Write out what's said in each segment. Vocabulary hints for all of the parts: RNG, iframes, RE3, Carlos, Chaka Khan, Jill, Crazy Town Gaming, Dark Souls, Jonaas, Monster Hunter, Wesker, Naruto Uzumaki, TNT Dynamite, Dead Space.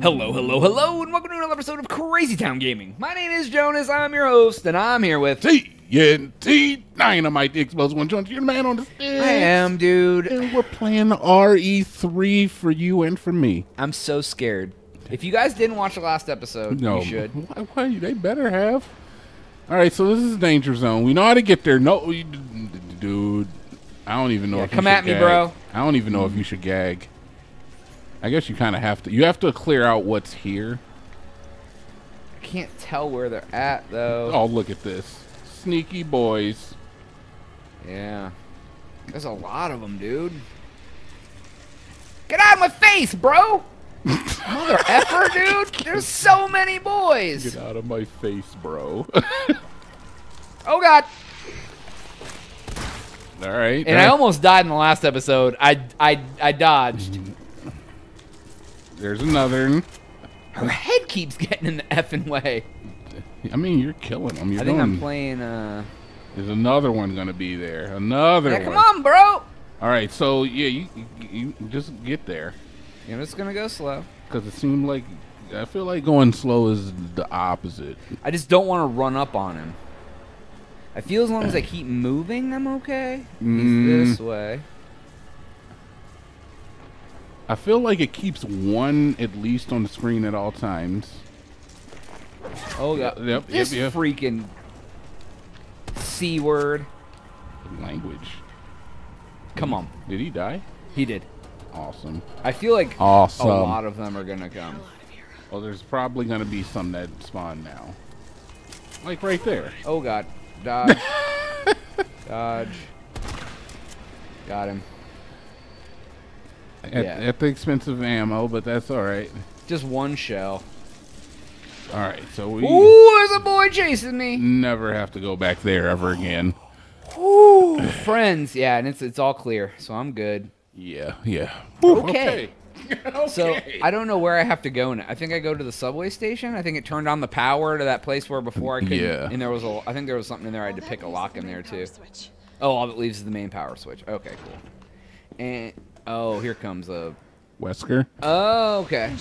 Hello, hello, hello, and welcome to another episode of Crazy Town Gaming. My name is Jonas, I'm your host, and I'm here with... TNT Dynamite, the Explosive One, Jonas, you're the man on the stage. I am, dude. And we're playing RE3 for you and for me. I'm so scared. If you guys didn't watch the last episode, no. You should. Why, they better have. All right, so this is Danger Zone. We know how to get there. No, dude, I don't even know if you should gag. Come at me, bro. I don't even know if you should gag. I guess you kind of have to. You have to clear out what's here. I can't tell where they're at, though. Oh, look at this. Sneaky boys. Yeah. There's a lot of them, dude. Get out of my face, bro! Mother effer, dude! There's so many boys! Get out of my face, bro. Oh, God! All right. And I almost died in the last episode. I dodged. There's another one. Her head keeps getting in the effing way. I mean, you're killing them. You're I think I'm playing... There's another one going to be there. Another one. Come on, bro. All right, so, yeah, you just get there. I'm just going to go slow. Because it seemed like... I feel like going slow is the opposite. I just don't want to run up on him. I feel as long as I keep moving, I'm okay. He's this way. I feel like it keeps one at least on the screen at all times. Oh God! Yep, this freaking C-word. Language. Come on. Did he die? He did. Awesome. I feel like a lot of them are gonna come. Oh, there's probably gonna be some that spawn now. Like right there. Oh God! Dodge. Dodge. Got him. At the expense of ammo, but that's all right. Just one shell. All right, so we... Ooh, there's a boy chasing me. Never have to go back there ever again. Ooh, friends. Yeah, and it's all clear, so I'm good. Yeah, yeah. Okay. Okay. So I don't know where I have to go now. I think I go to the subway station. I think it turned on the power to that place where before I couldn't. Yeah. And there was a... I think there was something in there. I had to pick a lock in there, too. Oh, all that leaves is the main power switch. Okay, cool. And... Oh, here comes a... Wesker. Oh, okay.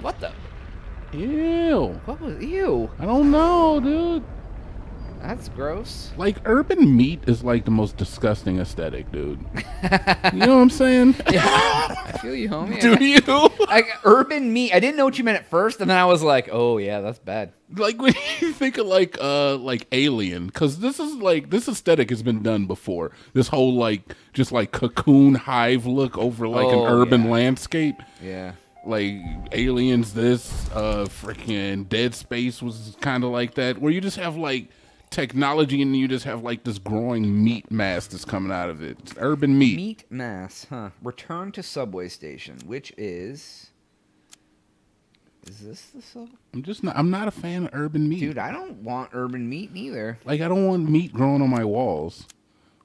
What the? Ew. What was... Ew. I don't know, dude. That's gross. Like, urban meat is like the most disgusting aesthetic, dude. You know what I'm saying? Yeah. I feel you, homie. Do you? Like, urban meat. I didn't know what you meant at first, and then I was like, oh, yeah, that's bad. Like, when you think of, like Alien, because this is, like, this aesthetic has been done before. This whole, like, just, like, cocoon hive look over, like, an urban landscape. Yeah. Like, Aliens, this, freaking Dead Space was kind of like that, where you just have, like, technology and you just have like this growing meat mass that's coming out of it. It's urban meat. Meat mass, huh? Return to subway station, which is... Is this the subway? I'm not a fan of urban meat. Dude, I don't want urban meat neither. Like, I don't want meat growing on my walls.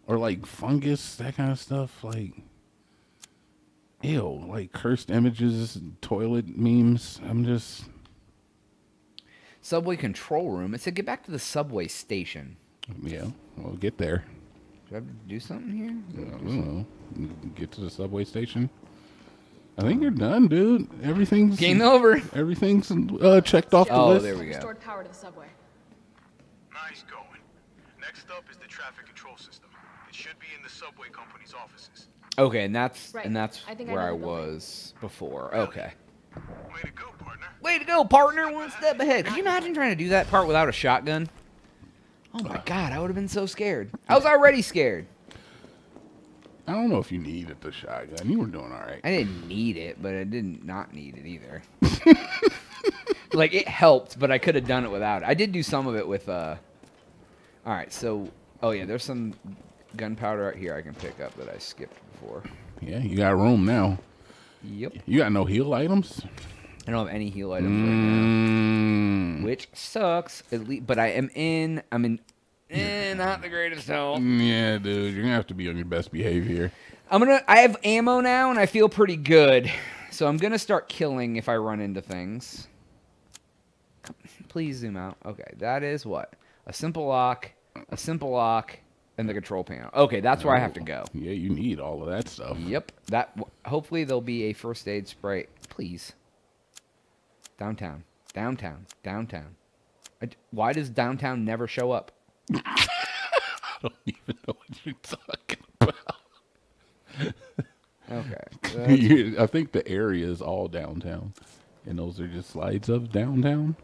Or like fungus, that kind of stuff. Like, ew. Like cursed images, toilet memes. I'm just... Subway control room. It said get back to the subway station. Yeah, we'll get there. Do I have to do something here? I don't know. Get to the subway station. I think you're done, dude. Everything's... Game over. Everything's checked off the list. Oh, there we go. Restored power to the subway. Nice going. Next up is the traffic control system. It should be in the subway company's offices. Okay, and that's right. And that's where I was before. Okay. Way to go, partner. Way to go, partner. One step ahead. Could you imagine trying to do that part without a shotgun? Oh, my God. I would have been so scared. I was already scared. I don't know if you needed the shotgun. You were doing all right. I didn't need it, but I did not need it either. Like, it helped, but I could have done it without it. I did do some of it with... All right, so... Oh, yeah, there's some gunpowder out here I can pick up that I skipped before. Yeah, you got room now. Yep. You got no heal items? I don't have any heal items right now, which sucks. At least, but I am in. I'm in. Not the greatest health. Yeah, dude, you're gonna have to be on your best behavior. I have ammo now, and I feel pretty good. So I'm gonna start killing if I run into things. Please zoom out. Okay, that is what? A simple lock, and the control panel. Okay, that's where I have to go. Yeah, you need all of that stuff. Yep. Hopefully there'll be a first aid sprite Please. Downtown. Downtown. Downtown. Why does downtown never show up? I don't even know what you're talking about. Okay. I think the area is all downtown. And those are just slides of downtown.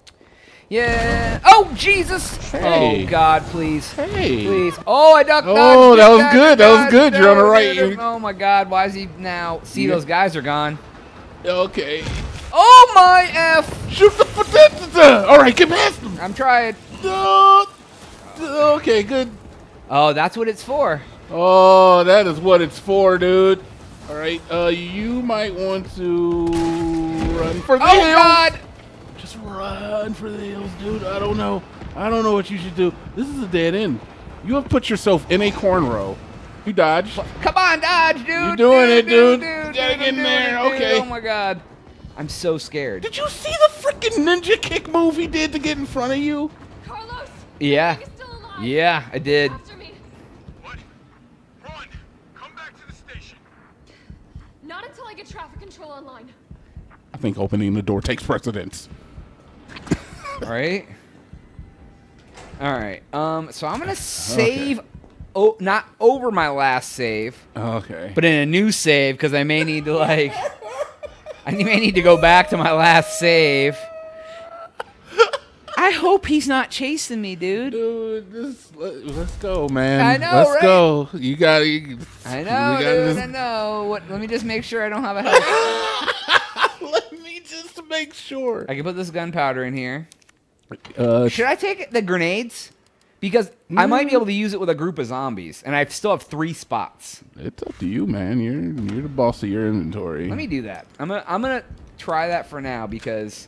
Yeah. Oh, Jesus. Hey. Oh, God, please. Hey. Please. Oh, I ducked. Oh, that was good. That was good. You're on the right. Oh, my God. Why is he now? See, those guys are gone. Okay. Oh, my F. Shoot the potato. All right, get past them. I'm trying. Okay, good. Oh, that's what it's for. Oh, that is what it's for, dude. All right. You might want to run for the hills. Oh, God. Just run for the hills, dude. I don't know. I don't know what you should do. This is a dead end. You have put yourself in a corn row. You dodge. Come on, dodge, dude. You're doing it, dude. You gotta get in there. Okay. Oh, my God. I'm so scared. Did you see the freaking ninja kick move he did to get in front of you? Carlos. Yeah. Are you still alive? Yeah, I did. After me. What? Run. Come back to the station. Not until I get traffic control online. I think opening the door takes precedence. All right. All right. So I'm gonna save. Okay. Oh, not over my last save. Okay. But in a new save, because I may need to like. I may need to go back to my last save. I hope he's not chasing me, dude. Dude, let's go, man. I know, let's go. You gotta. I know, dude. I know. What? Let me just make sure I don't have a health. Let me just make sure. I can put this gunpowder in here. Should I take the grenades? Because I might be able to use it with a group of zombies, and I still have 3 spots. It's up to you, man. You're the boss of your inventory. Let me do that. I'm gonna try that for now because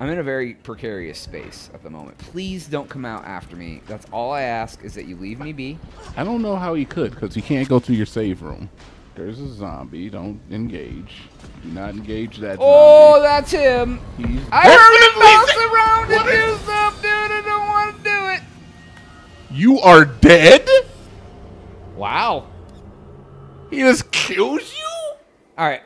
I'm in a very precarious space at the moment. Please don't come out after me. That's all I ask is that you leave me be. I don't know how he could because he can't go through your save room. There's a zombie. Don't engage. Do not engage that zombie. Oh, that's him. He's I heard him bounce around and do stuff, dude. I don't want to do it. You are dead? Wow. He just kills you? All right.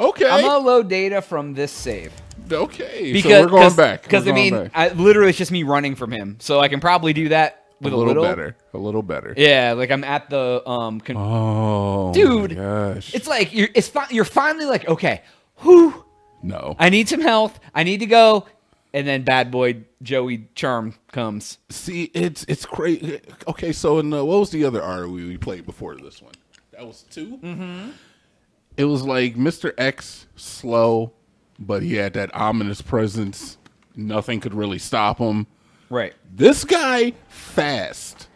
Okay. I'm going to load data from this save. Okay. Because, so we're going back. Because, I mean, literally it's just me running from him. So I can probably do that with a little better. A little better. Yeah, like I'm at the... oh, dude. Gosh. It's like you're finally like, okay, whew. No. I need some health. I need to go... And then bad boy Joey Charm comes. See, it's crazy. Okay, so in what was the other RE we played before this one? That was 2? Mm-hmm. It was like Mr. X, slow, but he had that ominous presence. Nothing could really stop him. Right. This guy, fast.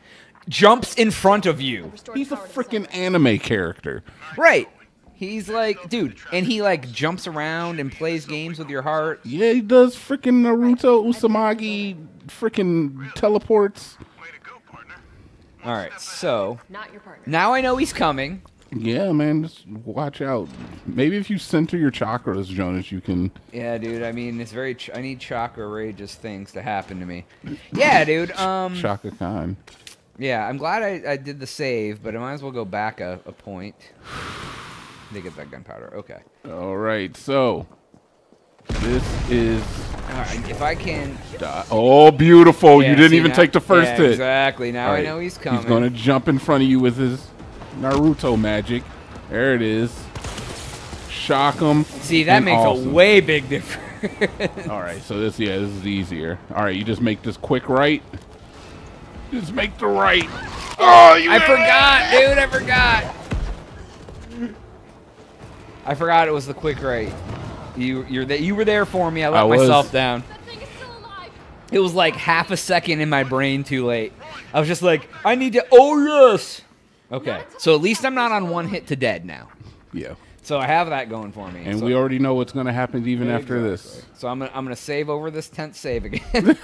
Jumps in front of you. He's a freaking anime character. Right. He's like, dude, and he like jumps around and plays games with your heart. Yeah, he does freaking Naruto Uzumaki freaking teleports. All right, so now I know he's coming. Yeah, man, just watch out. Maybe if you center your chakras, Jonas, you can. Yeah, dude. I mean, it's very. I need chakra rageous things to happen to me. Yeah, dude. Chaka Khan. Yeah, I'm glad I did the save, but I might as well go back a point. They get that gunpowder. Okay. All right. So this is. All right. If I can. Oh, beautiful! Yeah, you didn't even take the first hit. Exactly. Now I know he's coming. He's gonna jump in front of you with his Naruto magic. There it is. Shock him. See, that makes a way big difference. All right. So this, yeah, this is easier. All right. You just make this quick right. Just make the right. Oh, you. I forgot, dude. I forgot. I forgot it was the quick rate. You were there for me. I let myself down. That thing is still alive. It was like half a second in my brain too late. I was just like, I need to. Oh yes. Okay. So at least I'm not on one hit to dead now. Yeah. So I have that going for me. And so, we already know what's going to happen even after this. So I'm gonna save over this 10th save again.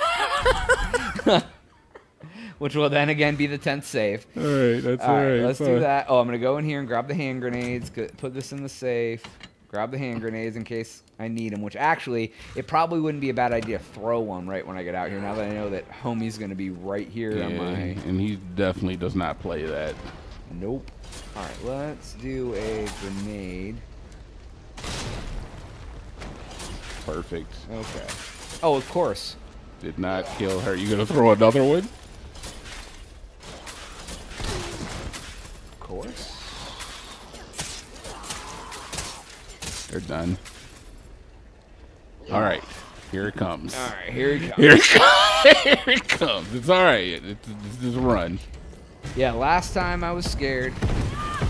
Which will then again be the 10th save. All right, that's all right. Let's do that. Oh, I'm going to go in here and grab the hand grenades, put this in the safe, grab the hand grenades in case I need them, which actually, it probably wouldn't be a bad idea to throw one right when I get out here, now that I know that homie's going to be right here on my... And he definitely does not play that. Nope. All right, let's do a grenade. Perfect. Okay. Oh, of course. Did not kill her. You gonna throw another one? Of course. They're done. All right. Here it comes. All right. Here it comes. Here it comes. It's all right. It's just run. Yeah. Last time I was scared.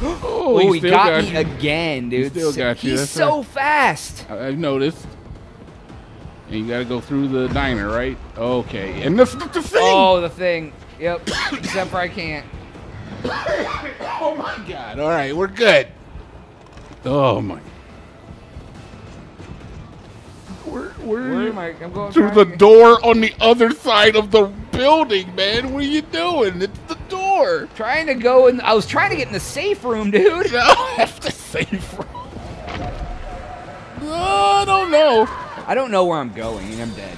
Oh, he got me again, dude. He still got you. He's so fast. I've noticed. And you gotta go through the diner, right? Okay. And the thing! Oh, the thing. Yep. Except for I can't. Oh my god. Alright, we're good. Oh my. Where am I? I'm going through the door on the other side of the building, man. What are you doing? It's the door. Trying to go in. I was trying to get in the safe room, dude. No, that's the safe room. No, I don't know. I don't know where I'm going, and I'm dead.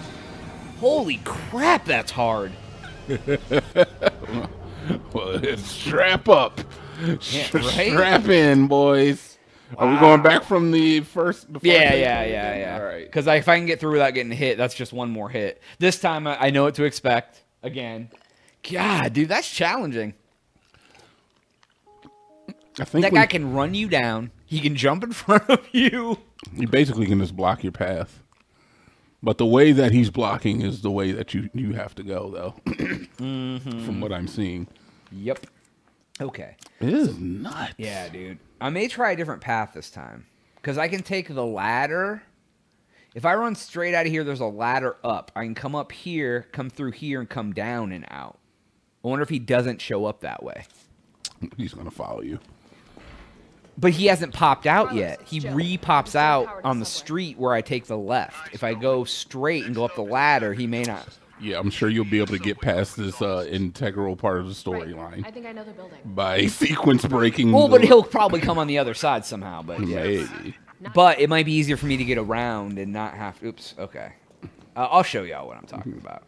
Holy crap, that's hard. Well, strap up. Strap in, boys. Wow. Are we going back from the first? Yeah. All right. Because if I can get through without getting hit, that's just one more hit. This time, I know what to expect. Again. God, dude, that's challenging. I think that guy can run you down. He can jump in front of you. You basically can just block your path. But the way that he's blocking is the way that you have to go, though. Mm-hmm. From what I'm seeing. Yep. Okay. It is nuts. Yeah, dude. I may try a different path this time. Because I can take the ladder. If I run straight out of here, there's a ladder up. I can come up here, come through here, and come down and out. I wonder if he doesn't show up that way. He's going to follow you. But he hasn't popped out yet. He re-pops out on the street where I take the left. If I go straight and go up the ladder, he may not. Yeah, I'm sure you'll be able to get past this integral part of the storyline. I think I know the building. By sequence breaking. Well, but he'll probably come on the other side somehow. But yeah. But it might be easier for me to get around and not have to. Oops. Okay. I'll show y'all what I'm talking about.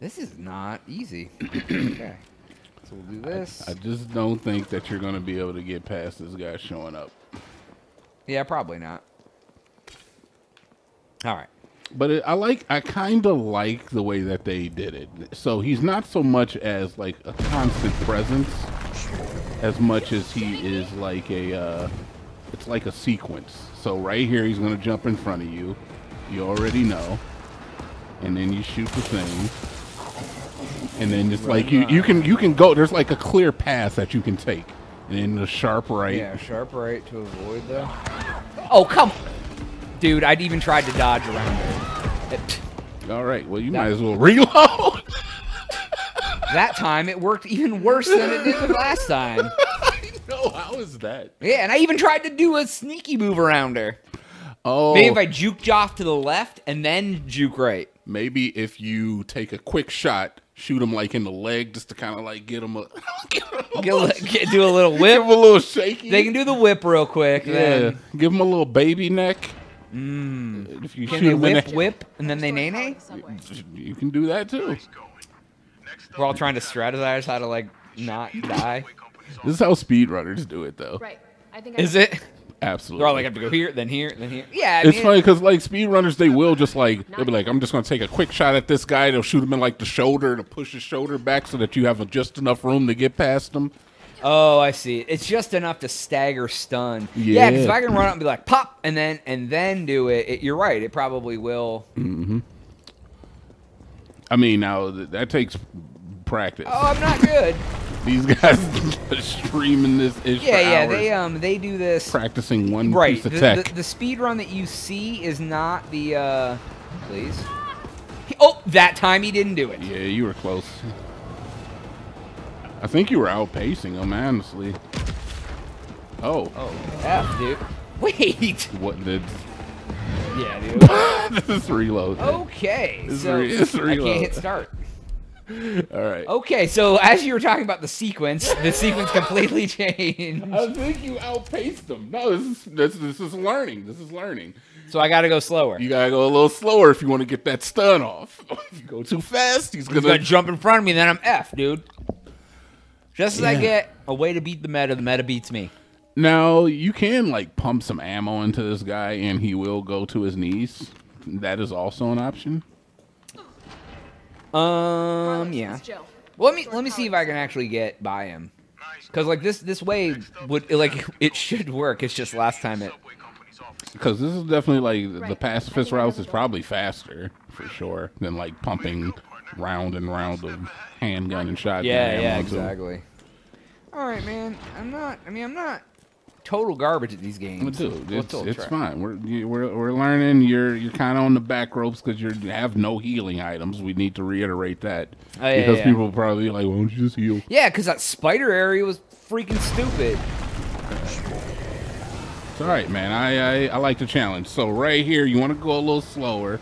This is not easy. Okay. So we'll do this. I just don't think that you're going to be able to get past this guy showing up. Yeah, probably not. All right. But I kind of like the way that they did it. So he's not so much as like a constant presence as much as he is like a, it's like a sequence. So right here, he's going to jump in front of you. You already know. And then you shoot the thing. And then just like you can go. There's like a clear path that you can take, and then the sharp right. Yeah, sharp right to avoid that. Oh come, on. Dude! I'd even tried to dodge around there. All right, well you might as well reload. That time it worked even worse than it did the last time. I know, how is that? Yeah, and I even tried to do a sneaky move around her. Oh. Maybe if I juked off to the left and then juke right. Maybe if you take a quick shot. Shoot him like in the leg just to kind of like get him a, do a little whip. Give him a little shaky. They can do the whip real quick. Yeah. Then. Give him a little baby neck. Mm. If you can shoot they whip and then they nay-nay? You can do that too. We're all trying to strategize how to like not die. This is how speedrunners do it though. Right. I think is it? Absolutely. They're all like, I have to go here, then here, then here. Yeah, I mean, it's funny because like speedrunners, they will just like they'll be like, I'm just gonna take a quick shot at this guy. They'll shoot him in like the shoulder to push his shoulder back so that you have just enough room to get past him. Oh, I see. It's just enough to stagger stun. Yeah, because if I can run up and be like pop and then do it, you're right. It probably will. Mm-hmm. I mean, now that takes practice. Oh, I'm not good. These guys are streaming this ish for hours. They do this practicing one piece of tech. The speed run that you see is not the please. Oh, that time he didn't do it. Yeah, you were close. I think you were outpacing him, honestly. Oh. Oh, F, dude. Wait. What did? Yeah, dude. This is reload. Okay, this so is reload. I can't hit start. All right. Okay, so as you were talking about the sequence completely changed. I think you outpaced them. No, this is learning. This is learning. So I got to go slower. You got to go a little slower if you want to get that stun off. If you go too fast, he's going to jump in front of me, then I'm F, dude. Just as I get a way to beat the meta beats me. Now, you can, like, pump some ammo into this guy and he will go to his knees. That is also an option. Yeah. Let me see if I can actually get by him. Because, like, this way would, like, it should work. It's just last time it... Because this is definitely, like, the pacifist route is probably faster, for sure, than, like, pumping round and round of handgun and shotgun. Yeah, exactly. All right, man. I'm not total garbage at these games. Dude, it's fine. We're learning. You're kind of on the back ropes because you have no healing items. We need to reiterate that because people probably like, "Why don't you just heal?" Yeah, because that spider area was freaking stupid. It's all right, man. I like the challenge. So right here, you want to go a little slower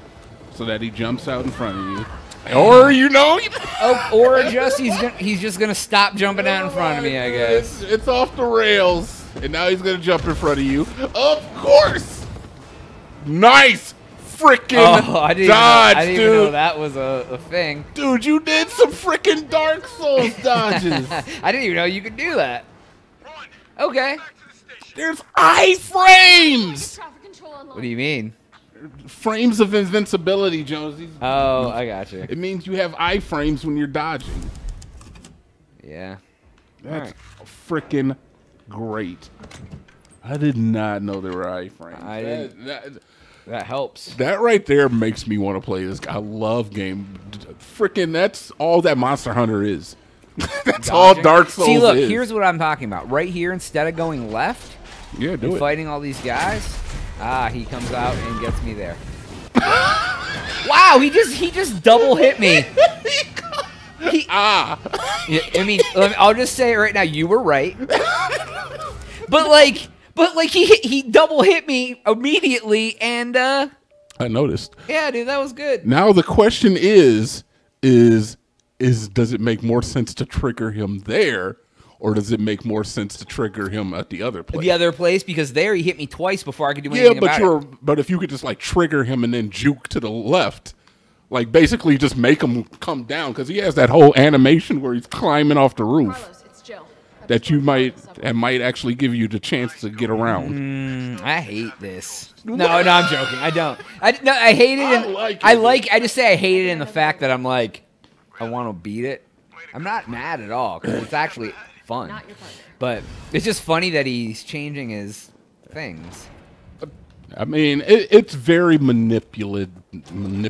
so that he jumps out in front of you. Or, you know, or just he's just gonna stop jumping out in front of me, I guess. It's off the rails, and now he's gonna jump in front of you. Of course, nice freaking dodge, I didn't dude. Even know that was a thing, dude. You did some freaking Dark Souls dodges. I didn't even know you could do that. Okay. There's iframes. What do you mean? Frames of invincibility, Jonesy. Oh, I got you. It means you have iframes when you're dodging. Yeah. That's freaking great. I did not know there were iframes. That helps. That right there makes me want to play this. I love game. Freaking, that's all that Monster Hunter is. That's dodging. All Dark Souls is. See, look, here's what I'm talking about. Right here, instead of going left, yeah, do it. Fighting all these guys. Ah, he comes out and gets me there. Wow, he just double hit me. I mean, I'll just say it right now. You were right. But like he double hit me immediately, and I noticed. Yeah, dude, that was good. Now the question is does it make more sense to trigger him there? Or does it make more sense to trigger him at the other place? The other place, because there he hit me twice before I could do anything about it. Yeah, but if you could just, like, trigger him and then juke to the left, like, basically just make him come down, because he has that whole animation where he's climbing off the roof. Carlos, it's Jill. That you might actually give you the chance to get around. I hate this. No, I'm joking. I don't. I hate it. I just say I hate it in the fact that I'm like, I want to beat it. I'm not mad at all, because it's actually... fun. But it's just funny that he's changing his things. I mean, it's very manipulative. You can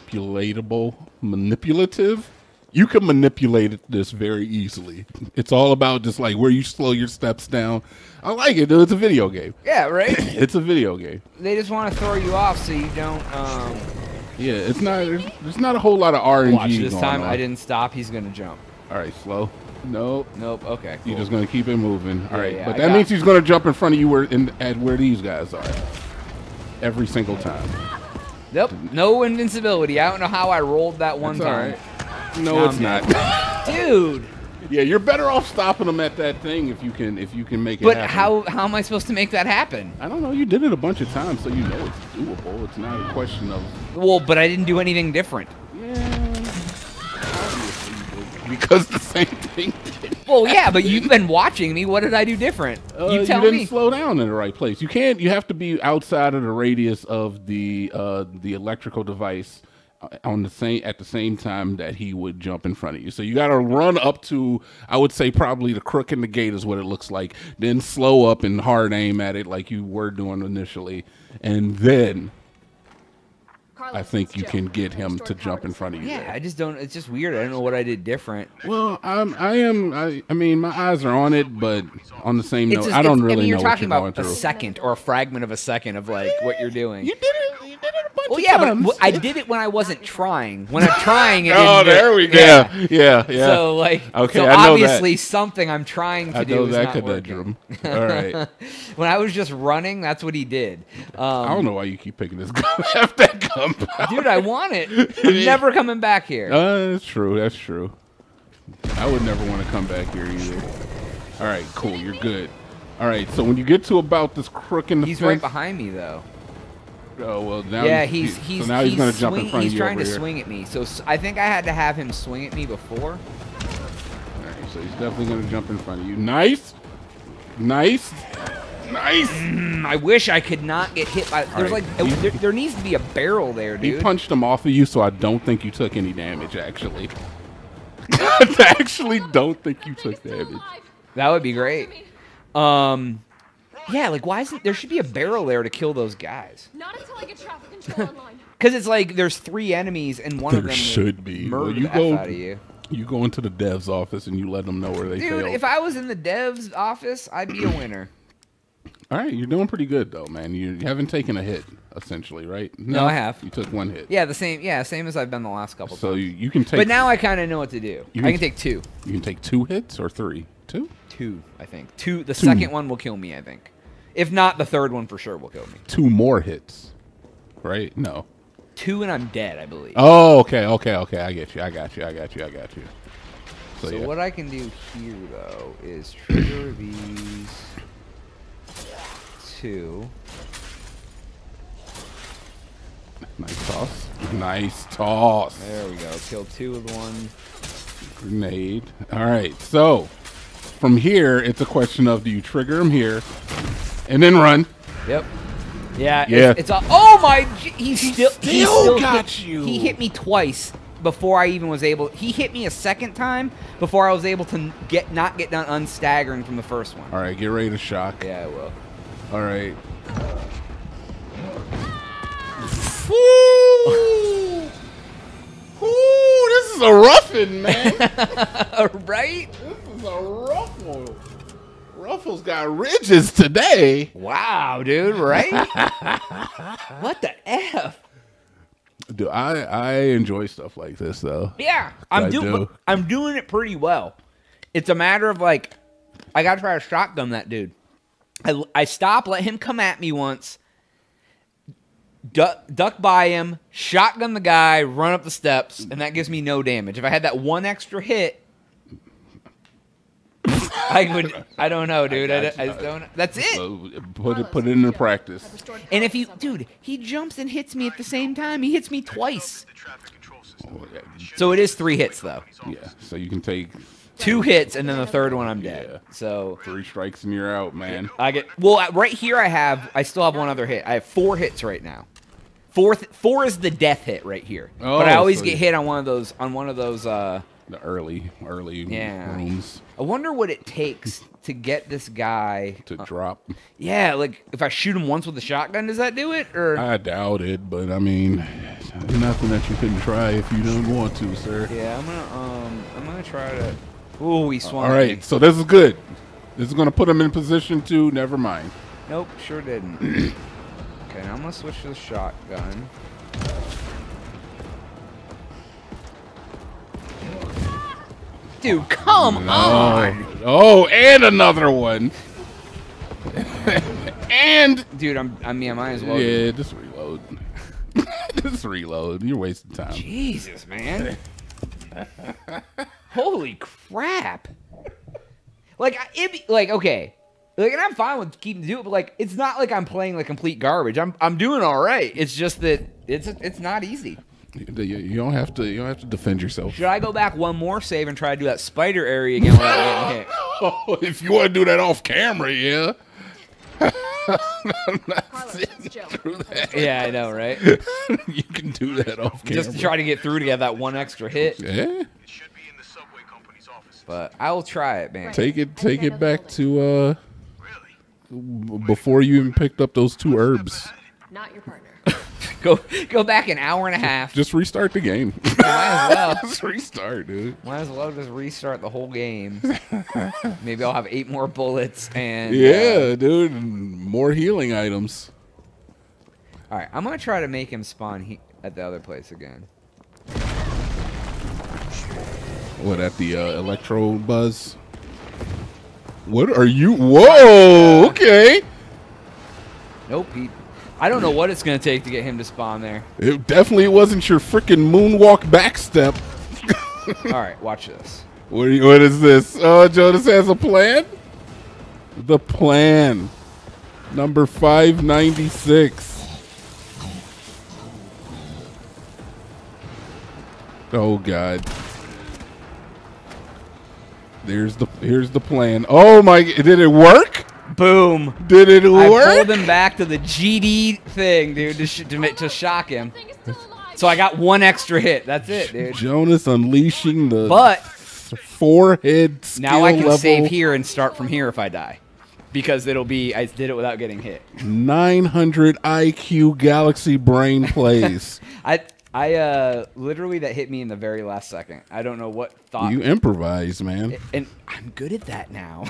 manipulate this very easily. It's all about just like where you slow your steps down. I like it, dude. It's a video game. Yeah, right? It's a video game. They just want to throw you off so you don't... Yeah, it's not. There's not a whole lot of RNG. Watch, this time on. I didn't stop. He's going to jump. All right, slow. Nope. Okay, cool. You're just gonna keep it moving. All right, but that means he's gonna jump in front of you at where these guys are every single time. Nope, no invincibility. I don't know how I rolled that one time. Right. No, it's not, dude. Yeah, you're better off stopping him at that thing if you can make it. But happen. how am I supposed to make that happen? I don't know. You did it a bunch of times, so you know it's doable. It's not a question of. Well, but I didn't do anything different. Because the same thing. Well, yeah, but you've been watching me. What did I do different? You tell me. You didn't slow down in the right place. You can't. You have to be outside of the radius of the electrical device at the same time that he would jump in front of you. So you got to run up to, I would say, probably the crook in the gate is what it looks like. Then slow up and hard aim at it like you were doing initially, and then. I think you can get him to jump in front of you. Yeah, I just don't. It's just weird. I don't know what I did different. Well, I am. I mean, my eyes are on it, but on the same note, I don't really know what you're going through. You're talking about a second or a fragment of a second of like what you're doing. You did it a bunch of times. Well, yeah, but I did it when I wasn't trying. When I'm trying it. Oh, there we go. Yeah. So like, okay, so obviously something I'm trying to do is not working. All right. When I was just running, that's what he did. I don't know why you keep picking this gun after that gun. Dude, I want it. I'm never coming back here. That's true. I would never want to come back here either. All right, cool. You're good. All right, so when you get to about this crook in the fence, he's right behind me, though. Oh, well, now he's so now he's going to jump in front of you. He's trying to swing at me, so I think I had to have him swing at me before. All right, so he's definitely going to jump in front of you. Nice. Nice. I wish I could not get hit by. There's right. Like there needs to be a barrel there, dude. He punched him off of you, so I don't think you took any damage. Actually, I actually don't think you took damage. That would be great. Yeah, like why isn't there should be a barrel there to kill those guys? Not until I get traffic control online. Because it's like there's three enemies and one of them should be. Well, you go out of you. You go into the dev's office and you let them know where they failed. Dude, if I was in the dev's office, I'd be a winner. All right, you're doing pretty good though, man. You haven't taken a hit, essentially, right? No, I have. You took one hit. Yeah, the same. Yeah, same as I've been the last couple. So times. You can take. But now I kind of know what to do. I can take two. You can take two hits or three. Two. Two, I think. Two. The second one will kill me, I think. If not, the third one for sure will kill me. Two more hits, right? No. Two and I'm dead, I believe. Oh, okay, okay, okay. I get you. I got you. I got you. I got you. So yeah. What I can do here though is trigger these. Two. Nice toss. Nice toss. There we go. Kill two with one. Grenade. All right. So from here, it's a question of do you trigger him here and then run? Yep. Yeah. Yeah. It's a, oh my. He still got you. He hit me twice before I even was able. He hit me a second time before I was able to not get done unstaggering from the first one. All right. Get ready to shock. Yeah, I will. All right. Ooh. Ooh, this is a roughin', man. Right? This is a rough one. Ruffles got ridges today. Wow, dude, right? What the F? Dude, I enjoy stuff like this, though. Yeah, I'm doing it pretty well. It's a matter of, like, I got to try to shotgun that dude. I stop, let him come at me once, duck by him, shotgun the guy, run up the steps, and that gives me no damage. If I had that one extra hit, I would. I don't know, dude. I just don't. That's it. Put it into practice. And if he, dude, he jumps and hits me at the same time. He hits me twice. Oh, yeah. So it is three hits though. Yeah. So you can take. Two hits and then the third one I'm dead. Yeah. So three strikes and you're out, man. I get well right here. I still have one other hit. I have four hits right now. Four is the death hit right here. Oh, but I always get hit on one of those. On one of those. The early rooms. I wonder what it takes to get this guy to drop. Yeah, like if I shoot him once with a shotgun, does that do it? Or I doubt it, but I mean, nothing that you couldn't try if you don't want to, sir. Yeah, I'm gonna try to. Ooh, he swung. All right, so this is good. This is going to put him in position to. Never mind. Nope, sure didn't. Okay, now I'm going to switch to the shotgun. Dude, come on. Oh, and another one. And. Dude, I might as well. Yeah, just reload. Just reload. You're wasting time. Jesus, man. Holy crap! Like, okay, like, and I'm fine with keeping doing it, but like, it's not like I'm playing like complete garbage. I'm doing all right. It's just that it's not easy. You don't have to defend yourself. Should I go back one more save and try to do that spider area again? Okay. Oh, if you want to do that off camera, yeah. I'm not through that. Yeah, I know, right? You can do that off camera. Just to try to get through to get that one extra hit. Yeah. But I'll try it, man. Take it back to before you even picked up those two herbs. Not your partner. Go back an hour and a half. Just restart the game. Might as well. Just restart, dude. Might as well just restart the whole game. Maybe I'll have 8 more bullets and yeah, dude, more healing items. All right, I'm gonna try to make him spawn at the other place again. What, at the electro buzz? What are you? Whoa, okay. Nope, I don't know what it's going to take to get him to spawn there. It definitely wasn't your freaking moonwalk backstep. All right, watch this. What is this? Oh, Jonas has a plan? The plan. Number 596. Oh, God. Here's the plan. Oh my! Did it work? Boom. Did it work? I pulled him back to the GD thing, dude, to shock him. So I got one extra hit. That's it, dude. Jonas unleashing the forehead skill level. Now I can save here and start from here if I die. Because it'll be, I did it without getting hit. 900 IQ Galaxy Brain plays. I literally that hit me in the very last second. I don't know what thought. You improvise, man. And I'm good at that now.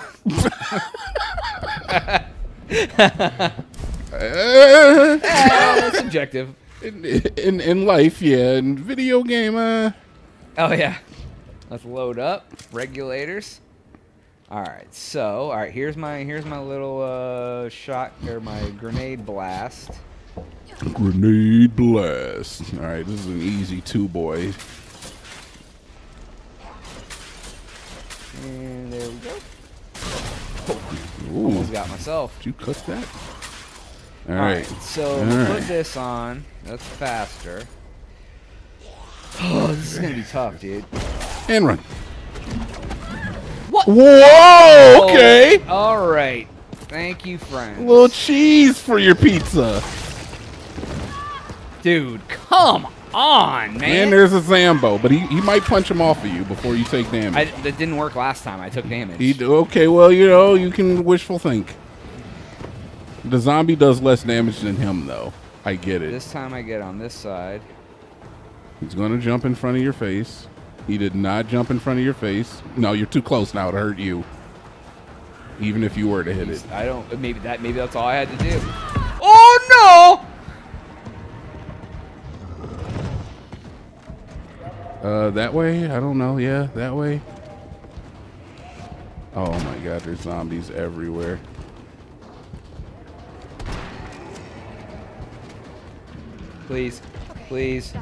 That's subjective. In life, yeah. In video game, Oh, yeah. Let's load up. Regulators. All right. So, all right. Here's my little shot, or my grenade blast. Grenade blast. All right, this is an easy two, boy. And there we go. Ooh. Almost got myself. Did you cut that? All right. So put this on. That's faster. Oh, this is gonna be tough, dude. And run. What? Whoa! Okay. Oh, all right. Thank you, friends. A little cheese for your pizza. Dude, come on, man. And there's a Zambo, but he might punch him off of you before you take damage. That didn't work last time. I took damage. Okay, well, you know, you can wishful think. The zombie does less damage than him, though. I get it. This time I get on this side. He's going to jump in front of your face. He did not jump in front of your face. No, you're too close now to hurt you. Even if you were to hit it. I don't. Maybe that's all I had to do. Oh, no! That way? I don't know. Yeah, that way. Oh my god, there's zombies everywhere. Please. Please.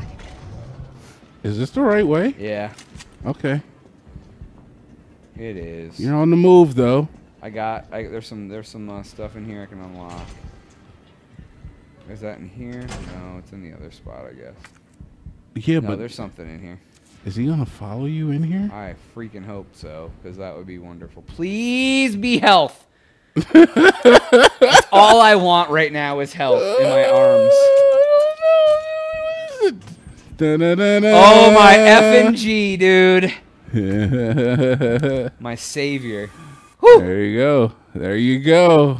Is this the right way? Yeah. Okay. It is. You're on the move, though. There's some stuff in here I can unlock. Is that in here? No, it's in the other spot, I guess. Yeah, no, but there's something in here. Is he gonna follow you in here? I freaking hope so, because that would be wonderful. Please be health. That's all I want right now is health in my arms. Da, da, da, da. Oh my effing G, dude. My savior. Woo! There you go. There you go.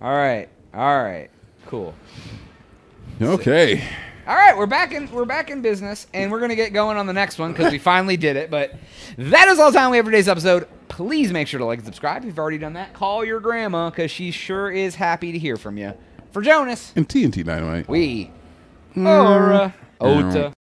All right. All right. Cool. Okay. So, all right, we're back in business, and we're gonna get going on the next one because we finally did it. But that is all the time we have for today's episode. Please make sure to like and subscribe if you've already done that. Call your grandma because she sure is happy to hear from you. For Jonas and TNT Dynamite, we Ora Ota.